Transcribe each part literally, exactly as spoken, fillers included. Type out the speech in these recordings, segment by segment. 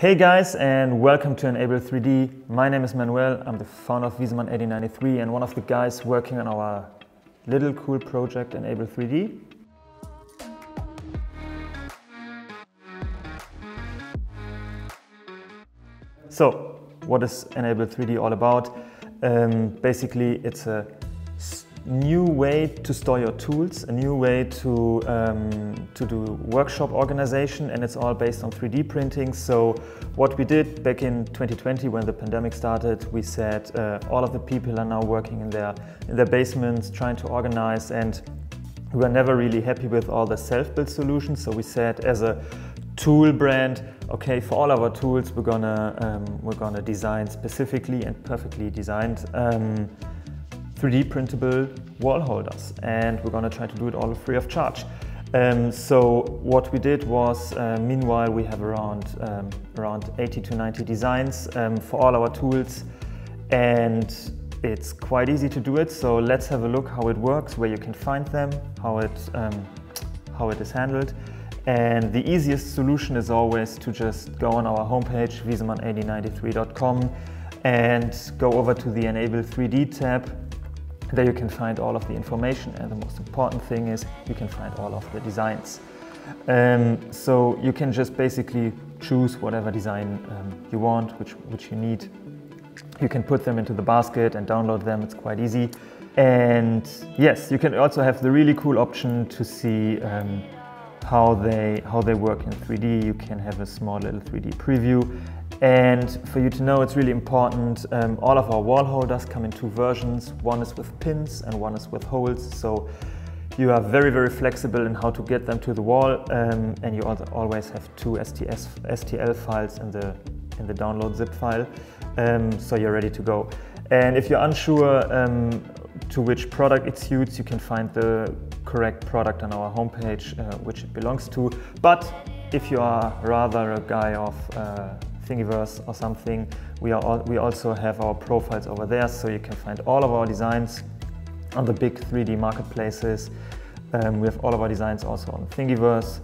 Hey guys, and welcome to Enable three D. My name is Manuel, I'm the founder of Wiesemann eighteen ninety-three and one of the guys working on our little cool project Enable three D. So, what is Enable three D all about? Um, basically, it's a new way to store your tools, a new way to, um, to do workshop organization, and it's all based on three D printing. So what we did back in twenty twenty when the pandemic started, we said uh, all of the people are now working in their, in their basements trying to organize, and we were never really happy with all the self-built solutions. So we said as a tool brand, okay, for all of our tools we're gonna, um, we're gonna design specifically and perfectly designed um, three D printable wall holders, and we're gonna try to do it all free of charge. Um, so what we did was, uh, meanwhile we have around um, around eighty to ninety designs um, for all our tools, and it's quite easy to do it. So let's have a look how it works, where you can find them, how it um, how it is handled. And the easiest solution is always to just go on our homepage wiesemann eighteen ninety-three dot com and go over to the Enable three D tab. There you can find all of the information, and the most important thing is you can find all of the designs. Um, so you can just basically choose whatever design um, you want, which, which you need. You can put them into the basket and download them, it's quite easy. And yes, you can also have the really cool option to see um, how they, how they work in three D. You can have a small little three D preview. And for you to know, it's really important, um, all of our wall holders come in two versions. One is with pins and one is with holes. So you are very, very flexible in how to get them to the wall. Um, and you always have two S T S, S T L files in the, in the download zip file. Um, so you're ready to go. And if you're unsure um, to which product it suits, you can find the correct product on our homepage, uh, which it belongs to. But if you are rather a guy of uh, Thingiverse or something, we, are all, we also have our profiles over there, so you can find all of our designs on the big three D marketplaces. Um, we have all of our designs also on Thingiverse.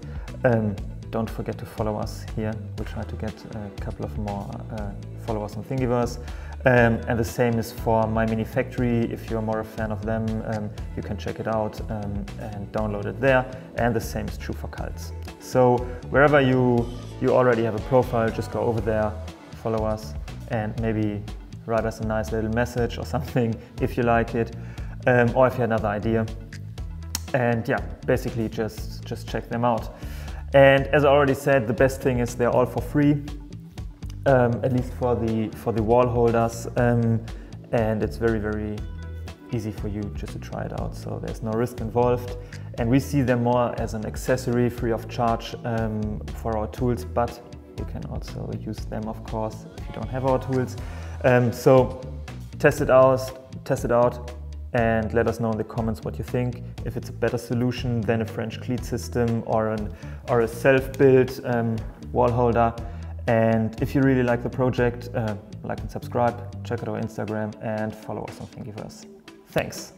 Um, don't forget to follow us here. We'll try to get a couple of more uh, followers on Thingiverse. Um, and the same is for My Mini Factory. If you're more a fan of them, um, you can check it out um, and download it there. And the same is true for Cults. So wherever you you already have a profile, just go over there, follow us, and maybe write us a nice little message or something if you like it, um, or if you have another idea. And yeah, basically just, just check them out. And as I already said, the best thing is they're all for free, um, at least for the, for the wall holders, um, and it's very, very easy for you just to try it out, so there's no risk involved. And we see them more as an accessory free of charge um, for our tools, but you can also use them, of course, if you don't have our tools. Um, so test it out, test it out, and let us know in the comments what you think. If it's a better solution than a French cleat system or, an, or a self-built um, wall holder. And if you really like the project, uh, like and subscribe, check out our Instagram, and follow us on Thingiverse. Thanks.